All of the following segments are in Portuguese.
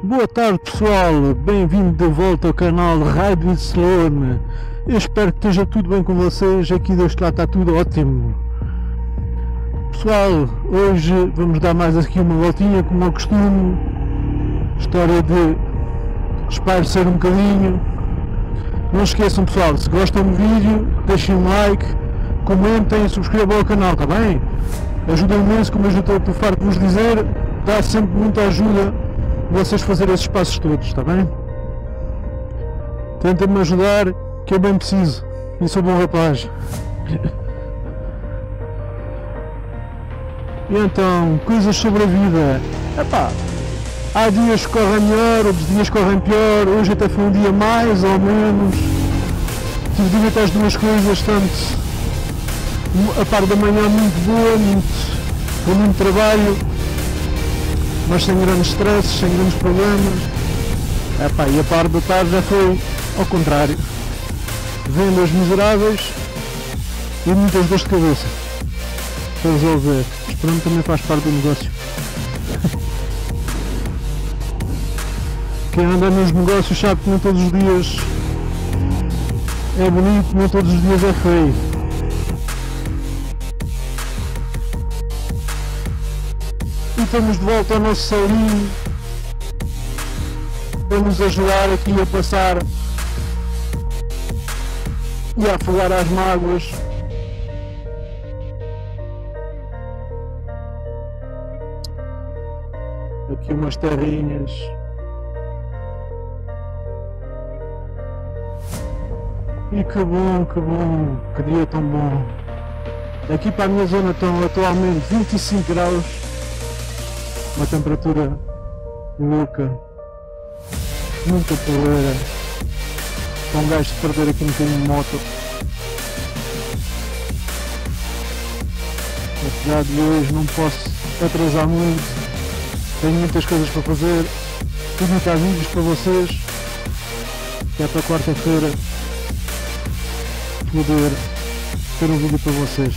Boa tarde pessoal, bem-vindo de volta ao canal Rádio de Sloan. Eu espero que esteja tudo bem com vocês, aqui deste lado está tudo ótimo. Pessoal, hoje vamos dar mais aqui uma voltinha, como é costume. História de espairecer um bocadinho. Não esqueçam pessoal, se gostam do vídeo, deixem um like, comentem e subscrevam ao canal, está bem? Ajuda imenso, como eu já estou farto de vos dizer, dá sempre muita ajuda vocês fazerem esses passos todos, está bem? Tentem-me ajudar, que eu bem preciso, e sou bom rapaz. E então, coisas sobre a vida. Epá, há dias que correm melhor, outros dias correm pior. Hoje até foi um dia mais ou menos. Tive de ver as duas coisas, tanto a parte da manhã muito boa, com muito trabalho, mas sem grandes stresses, sem grandes problemas. Epá, e a parte da tarde já foi ao contrário, vendas miseráveis e muitas dores de cabeça para resolver, mas pronto, também faz parte do negócio. Quem anda nos negócios sabe que nem todos os dias é bonito, nem todos os dias é feio. E estamos de volta ao nosso salinho para nos ajudar aqui a passar e a afogar as mágoas. Aqui umas terrinhas. E que bom, que dia tão bom. Aqui para a minha zona estão atualmente 25 graus. Uma temperatura louca, muita poeira, com um gajo de perder aqui um bocadinho de moto. Apesar de hoje não posso atrasar muito, tenho muitas coisas para fazer, publicar vídeos para vocês, que é para quarta-feira poder ter um vídeo para vocês.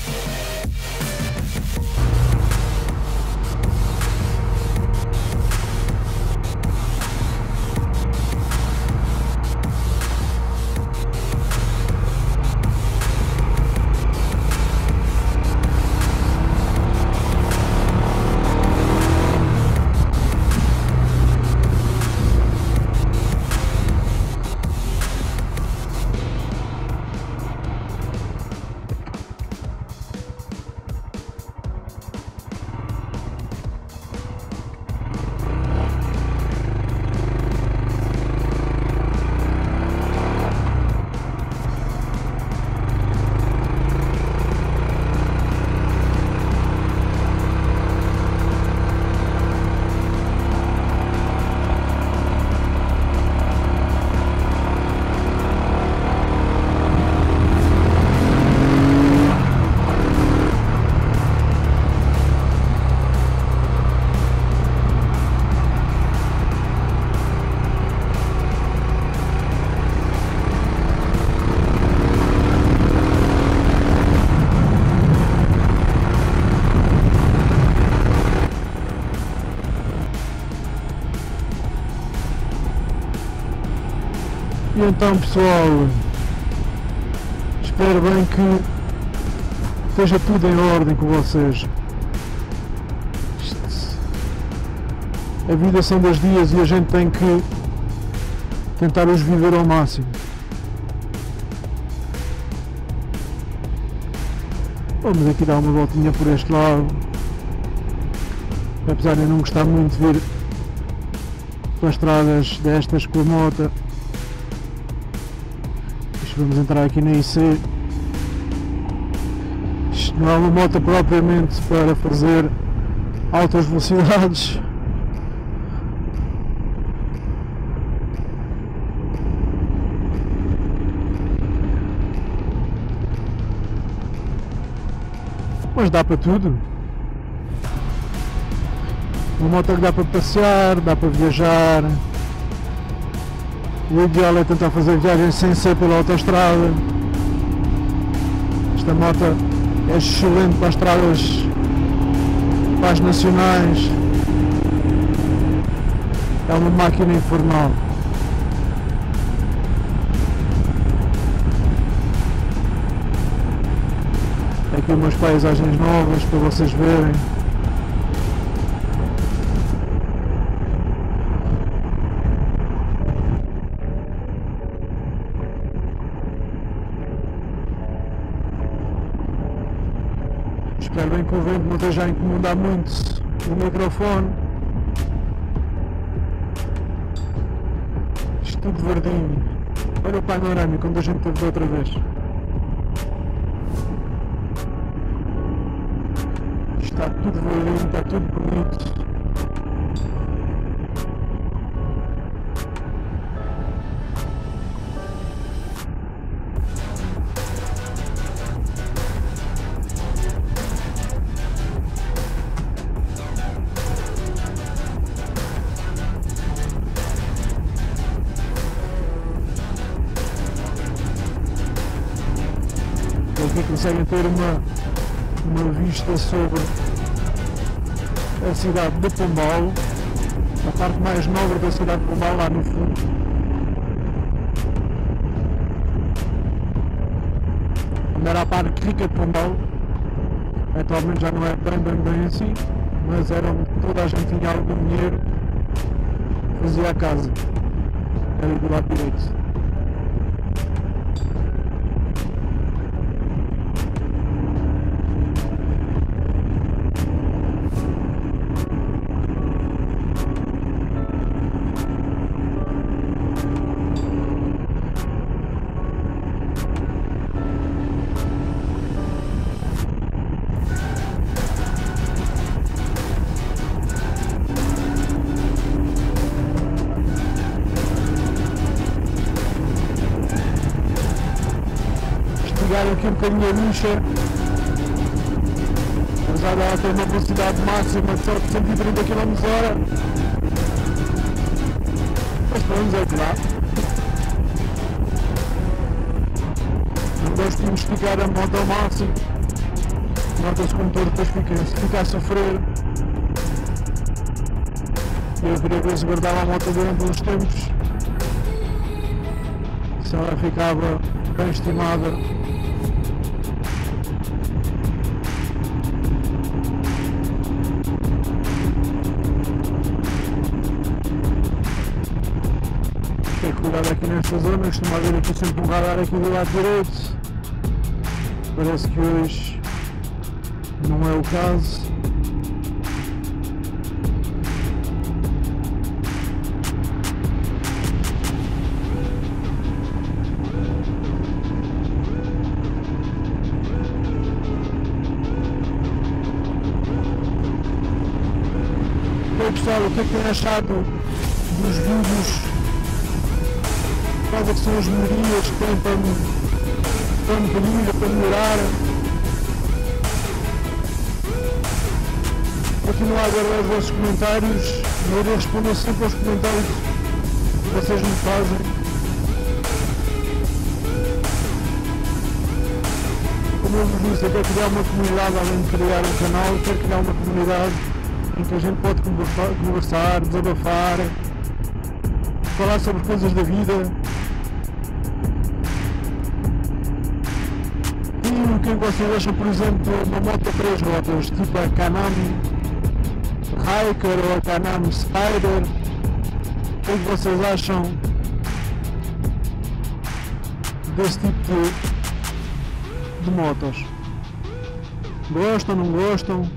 E então pessoal, espero bem que esteja tudo em ordem com vocês. A vida são 2 dias e a gente tem que tentar os viver ao máximo. Vamos aqui dar uma voltinha por este lado. Apesar de eu não gostar muito de vir para estradas destas com a moto, vamos entrar aqui na IC. Isto não é uma moto propriamente para fazer altas velocidades. Mas dá para tudo. Uma moto que dá para passear, dá para viajar. O ideal é tentar fazer viagens sem ser pela autoestrada. Esta moto é excelente para as estradas, para as nacionais. É uma máquina infernal. Aqui umas paisagens novas para vocês verem. Espero bem que o vento não esteja a incomodar muito o microfone. Isto tudo verdinho. Olha o panorama quando a gente teve da outra vez. Está tudo verdinho, está tudo bonito. Aqui conseguem ter uma vista sobre a cidade de Pombal, a parte mais nobre da cidade de Pombal, lá no fundo. Onde era a parte rica de Pombal, atualmente já não é bem assim, mas era onde toda a gente tinha algum dinheiro, fazia a casa, era do lado direito. Aqui um bocadinho a lixa, mas já dá até uma velocidade máxima de só de 130 km/h, mas pelo menos é que dá. Não gosto de esticar a moto ao máximo, nota-se como todo depois fica a sofrer, e eu queria ver se guardava a moto durante uns tempos, se ela ficava bem estimada. Aqui nesta zona costuma haver aqui sempre um radar aqui do lado direito, parece que hoje não é o caso. Bem pessoal, o que é que tem achado dos vídeos? Quais é que são as melhorias que têm para melhorar? Continuo a aguardar os vossos comentários, eu respondo sempre aos comentários que vocês me fazem. Como eu vos disse, eu quero criar uma comunidade, além de criar um canal, quero criar uma comunidade em que a gente pode conversar, desabafar, falar sobre coisas da vida. O que vocês acham, por exemplo, uma moto a 3 rodas, tipo a Kanami Hiker ou a Can-Am Spyder? O que vocês acham desse tipo de motos? Gostam, não gostam?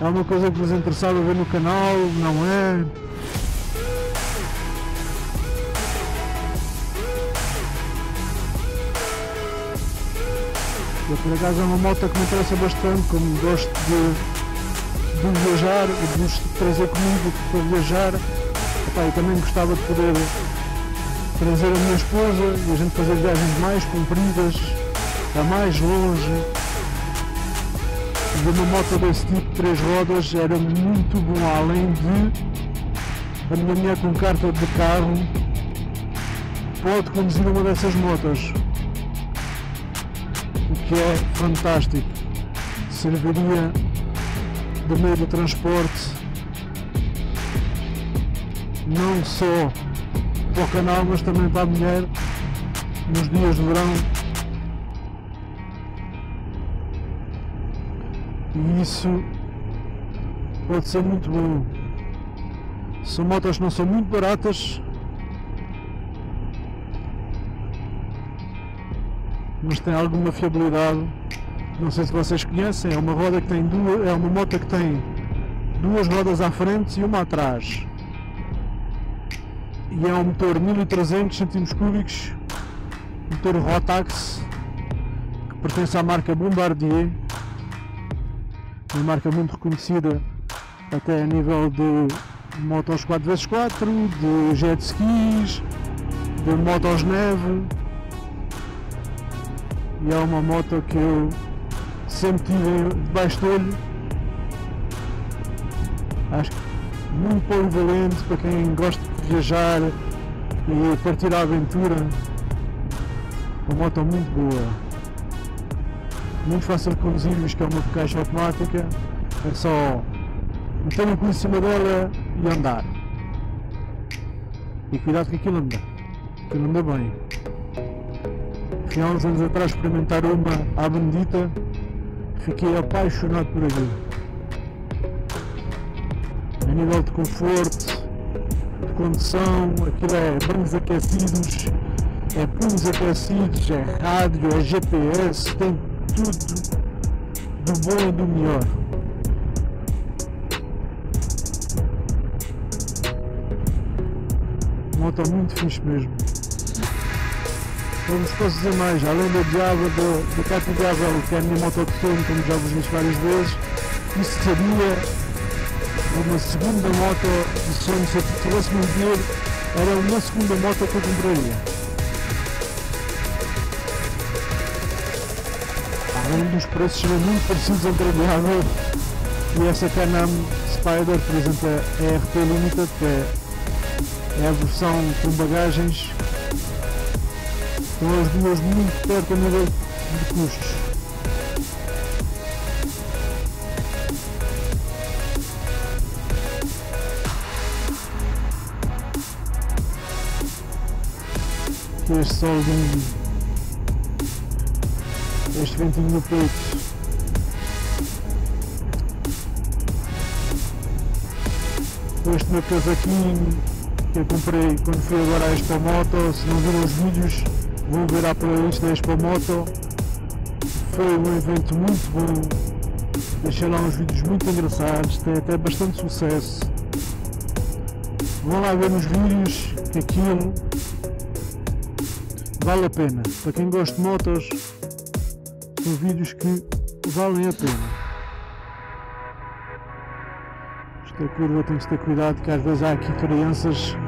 É uma coisa que vos interessava ver no canal, não é? Por acaso é uma moto que me interessa bastante, como gosto de viajar, de vos trazer comigo para viajar. Epá, eu também gostava de poder trazer a minha esposa e a gente fazer viagens mais compridas, a mais longe. De uma moto desse tipo, 3 rodas, era muito bom, além de a minha mulher com carta de carro pode conduzir uma dessas motos. O que é fantástico, serviria do meio do transporte, não só para o canal, mas também para a mulher nos dias de verão, e isso pode ser muito bom. São motos que não são muito baratas, mas tem alguma fiabilidade. Não sei se vocês conhecem, é uma roda que tem duas, é uma moto que tem duas rodas à frente e uma atrás, e é um motor 1300 cm3, motor Rotax, que pertence à marca Bombardier, uma marca muito reconhecida até a nível de motos 4x4, de jet skis, de motos neve. E é uma moto que eu sempre tive debaixo de olho, acho que muito polivalente para quem gosta de viajar e partir à aventura. Uma moto muito boa, muito fácil de conduzir, visto que é uma caixa automática, é só meter um pulo em cima dela e andar, e cuidado que aquilo anda bem. Há uns anos atrás experimentar uma à bendita, fiquei apaixonado por aquilo. A nível de conforto, de condução, aquilo é bancos aquecidos, é punhos aquecidos, é rádio, é GPS, tem tudo do bom e do melhor. Moto muito fixe mesmo. Vamos posso dizer mais, além da Java, da KTM, que é a minha moto de sonho, como já vos disse várias vezes, isso seria uma segunda moto de sonho. Se eu tivesse um dinheiro, era uma segunda moto que eu compraria. Além dos preços serem muito parecidos entre a Java e essa Can-Am Spyder, por exemplo, a RT Limited, que é a versão com bagagens. São as duas muito perto a nível de custos. Aqui este sol de este ventinho no peito. Este meu casaquinho que eu comprei quando fui agora à ExpoMoto. Se não viram os vídeos, vou ver a playlist da ExpoMoto. Foi um evento muito bom, deixei lá uns vídeos muito engraçados, tem até bastante sucesso. Vão lá ver nos vídeos, que aquilo vale a pena. Para quem gosta de motos, são vídeos que valem a pena. Esta curva tem que ter cuidado, que às vezes há aqui crianças.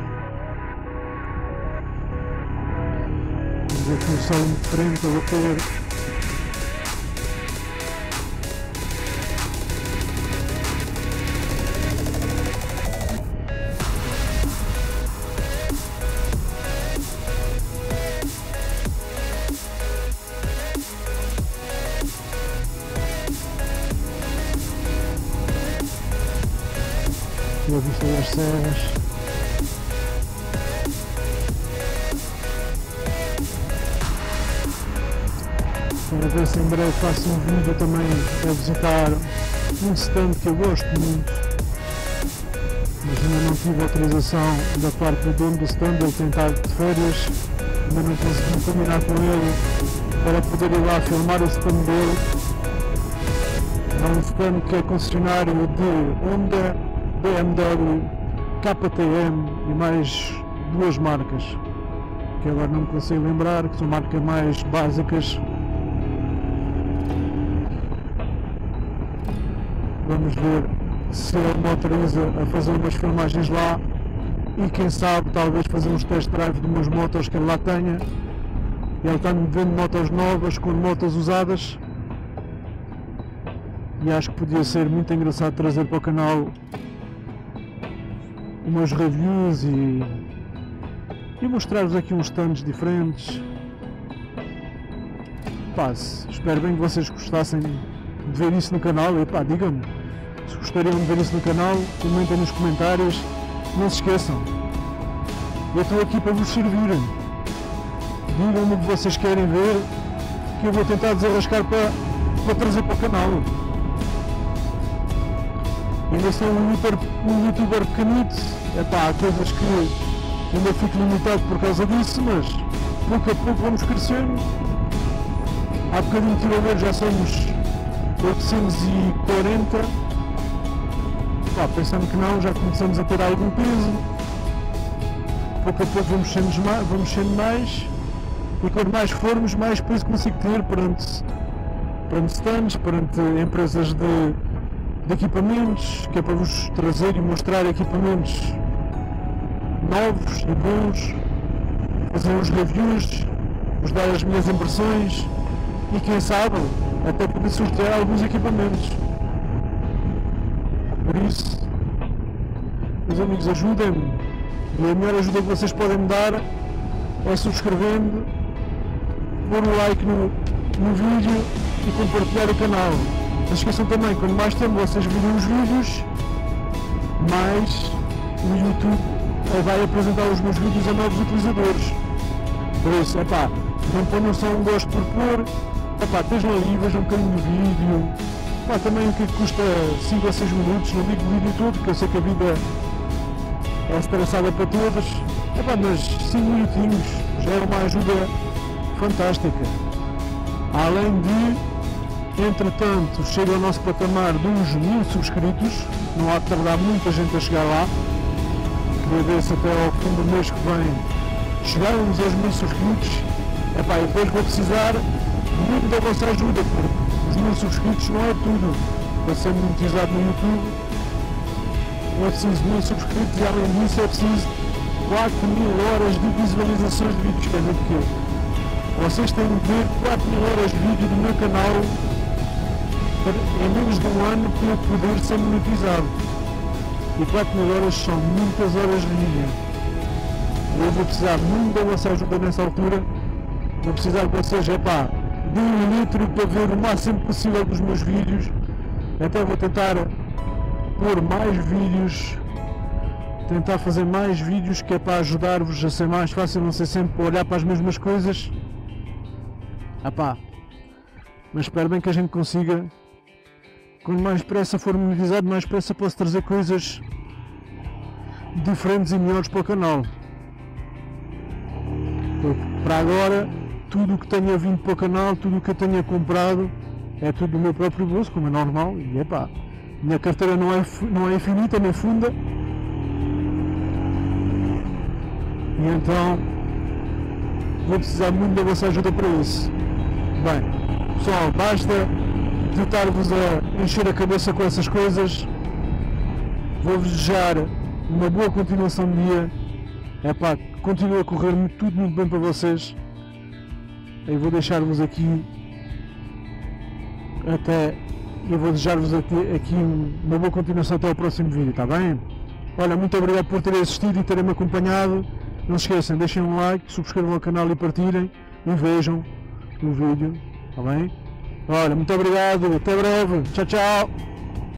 Aqui o sol de frente a bater. E a vista das serras. Para ver se em breve faço um vídeo também a visitar um stand que eu gosto muito, mas ainda não tive autorização da parte do dono do stand. Ele tem estado de férias, ainda não consegui combinar com ele para poder ir lá filmar o stand dele. É um stand que é concessionário de Honda, BMW, KTM e mais duas marcas que agora não me consigo lembrar, que são marcas mais básicas. Vamos ver se ele me autoriza a fazer umas filmagens lá e, quem sabe, talvez fazer uns test drive de umas motos que ele lá tenha. Ele está-me vendo motos novas com motos usadas, e acho que podia ser muito engraçado trazer para o canal umas reviews e mostrar-vos aqui uns stands diferentes. Passe, espero bem que vocês gostassem de ver isso no canal. E pá, digam-me Se gostariam de ver isso no canal, comentem nos comentários. Não se esqueçam, eu estou aqui para vos servir. Digam-me o que vocês querem ver, que eu vou tentar desenrascar para trazer para o canal. Ainda sou um youtuber pequenito, há coisas que ainda fico limitado por causa disso, mas pouco a pouco vamos crescendo. Há bocadinho que agora já somos 840, pensando que não, já começamos a ter algum peso. Pouco a pouco vamos sendo mais, e quanto mais formos, mais peso consigo ter perante stands, perante empresas de equipamentos, que é para vos trazer e mostrar equipamentos novos e bons, fazer os reviews, vos dar as minhas impressões e quem sabe até poder sortear alguns equipamentos. Por isso, meus amigos, ajudem-me, e a melhor ajuda que vocês podem me dar é subscrevendo, pôr um like no vídeo e compartilhar o canal. Não esqueçam também, quanto mais tempo vocês virem os vídeos, mais o YouTube vai apresentar os meus vídeos a novos utilizadores. Por isso, não ponham só um gosto por pôr, estejam ali, vejam um bocadinho do vídeo. Também o que custa 5 a 6 minutos, não digo o vídeo todo, porque eu sei que a vida é estressada para todos, mas 5 minutinhos já é uma ajuda fantástica. Além de, entretanto, chega ao nosso patamar dos 1000 subscritos, não há de tardar muita gente a chegar lá. Queria ver se até ao fim do mês que vem chegarmos aos 1000 subscritos. E depois vou precisar muito da vossa ajuda, porque os 1000 subscritos não é tudo. Para ser monetizado no YouTube, eu preciso de 1000 subscritos e além disso eu preciso de 4000 horas de visualizações de vídeos. Quer dizer que vocês têm de ver 4000 horas de vídeo do meu canal em menos de um ano para poder ser monetizado, e 4000 horas são muitas horas de vídeo. Eu vou precisar muito da vossa ajuda nessa altura. Vou precisar de vocês de um litro para ver o máximo possível dos meus vídeos. Então vou tentar pôr mais vídeos, tentar fazer mais vídeos, que é para ajudar-vos a ser mais fácil, não ser sempre olhar para as mesmas coisas. Mas espero bem que a gente consiga. Quanto mais pressa for monetizado, mais pressa posso trazer coisas diferentes e melhores para o canal. Porque para agora, tudo o que tenha vindo para o canal, tudo o que eu tenha comprado, é tudo do meu próprio bolso, como é normal, e minha carteira não é infinita nem funda. E então, vou precisar muito da vossa ajuda para isso. Pessoal, basta de estar-vos a encher a cabeça com essas coisas. Vou-vos desejar uma boa continuação de dia. Continua a correr tudo muito bem para vocês. Eu vou deixar-vos aqui uma boa continuação até ao próximo vídeo, está bem? Olha, muito obrigado por terem assistido e terem-me acompanhado. Não se esqueçam, deixem um like, subscrevam o canal e partilhem, e vejam o vídeo. Tá bem? Olha, muito obrigado, até breve, tchau, tchau!